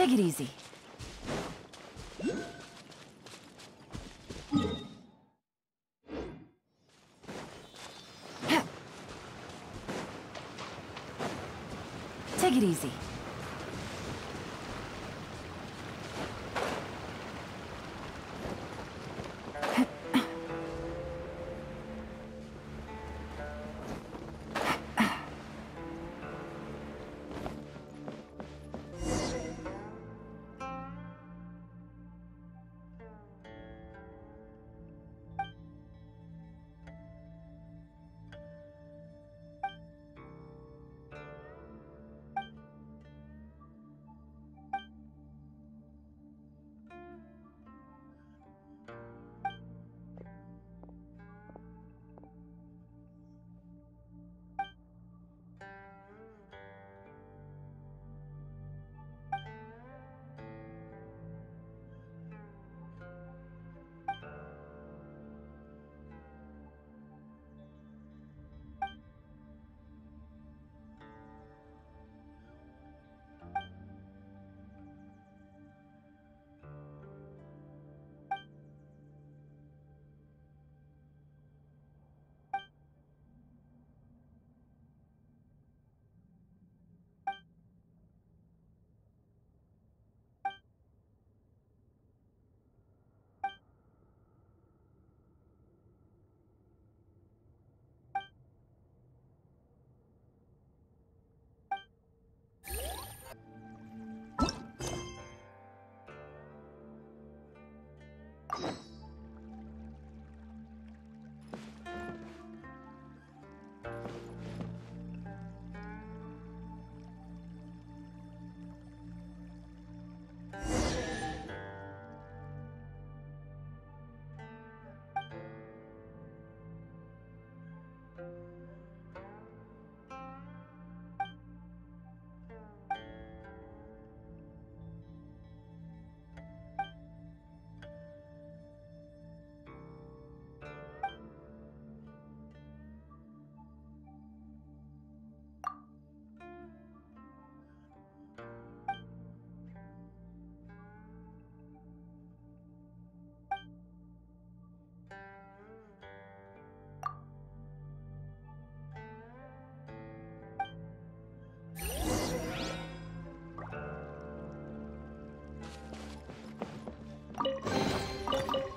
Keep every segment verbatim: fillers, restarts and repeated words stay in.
Take it easy. Take it easy.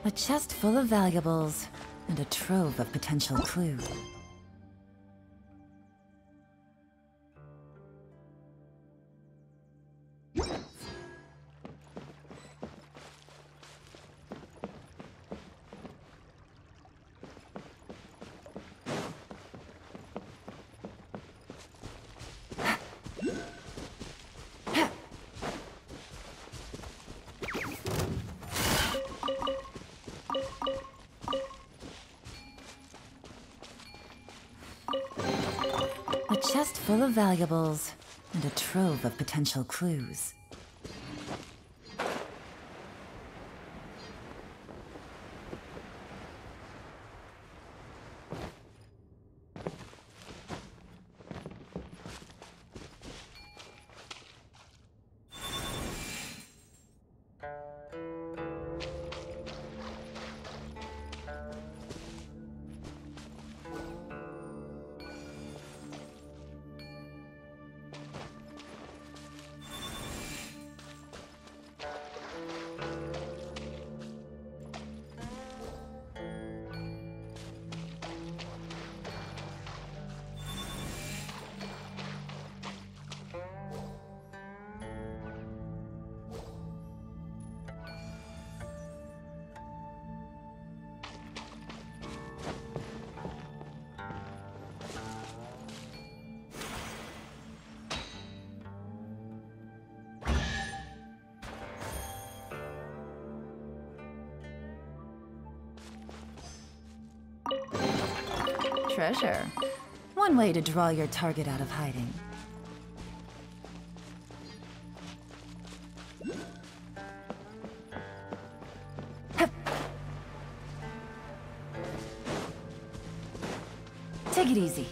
A chest full of valuables, and a trove of potential clues. Chest full of valuables, and a trove of potential clues. Treasure. One way to draw your target out of hiding. Take it easy.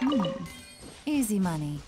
Hmm. Easy money.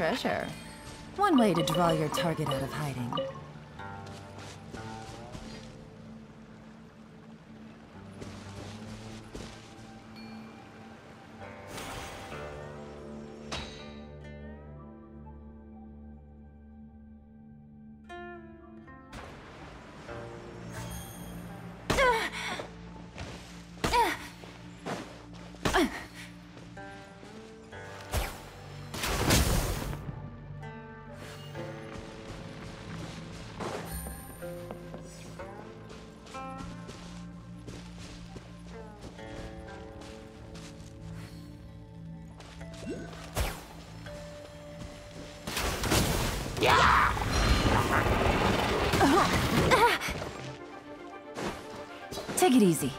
Treasure. One way to draw your target out of hiding. Take it easy.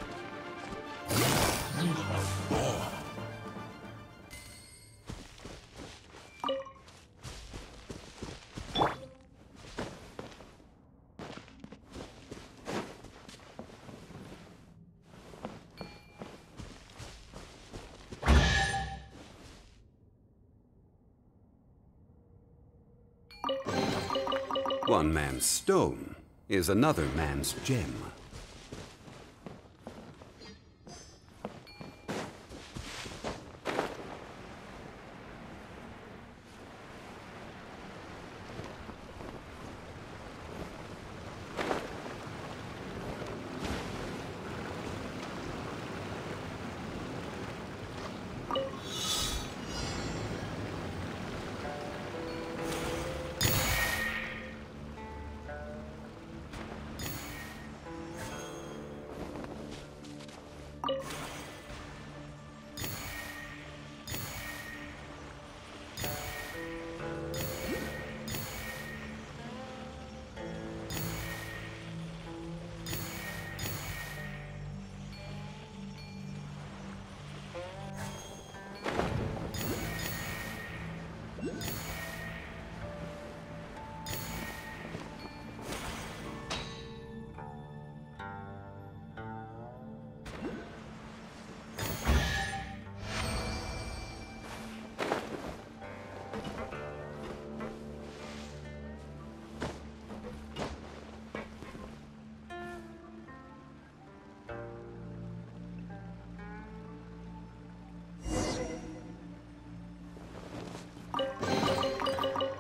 One man's stone is another man's gem.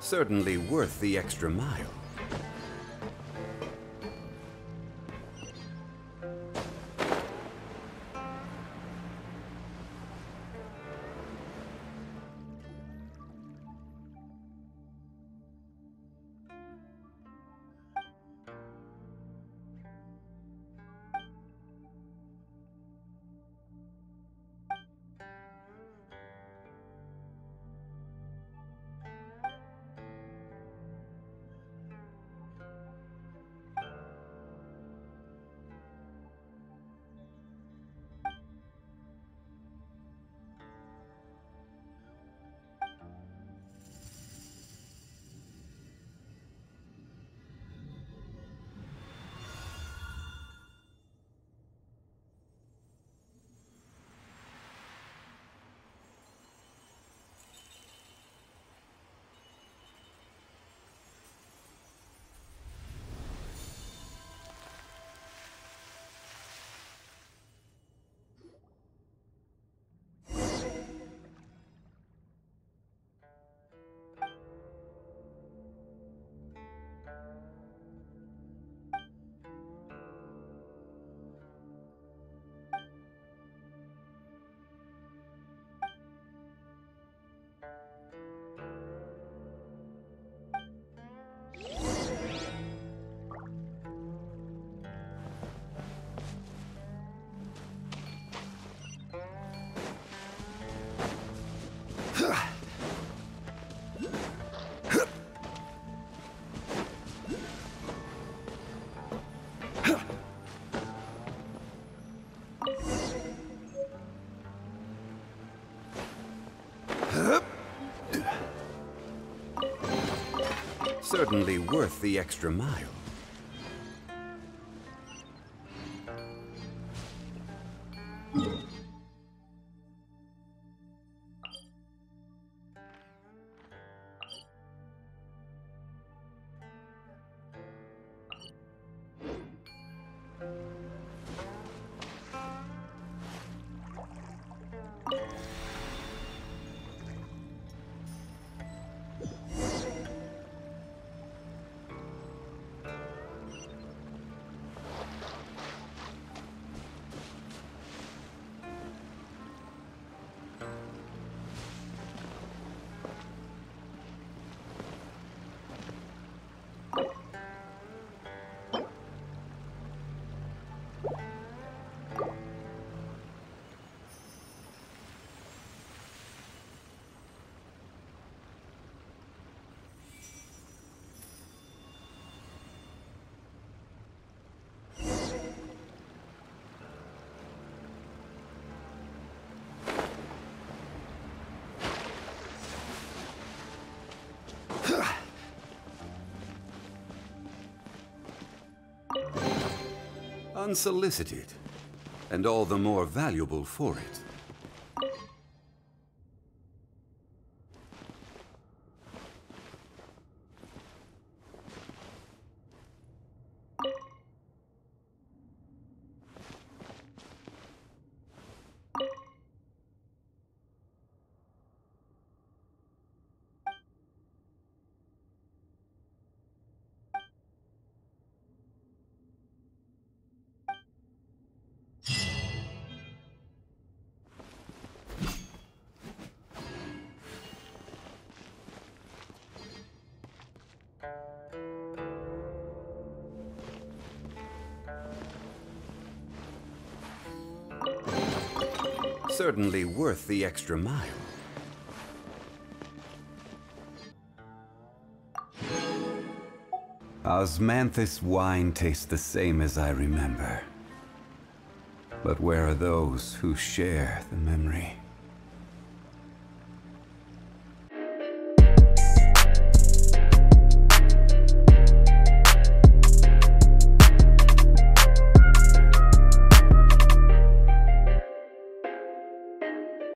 Certainly worth the extra mile. certainly worth the extra mile. Unsolicited, and all the more valuable for it. Certainly worth the extra mile. Osmanthus wine tastes the same as I remember. But where are those who share the memory?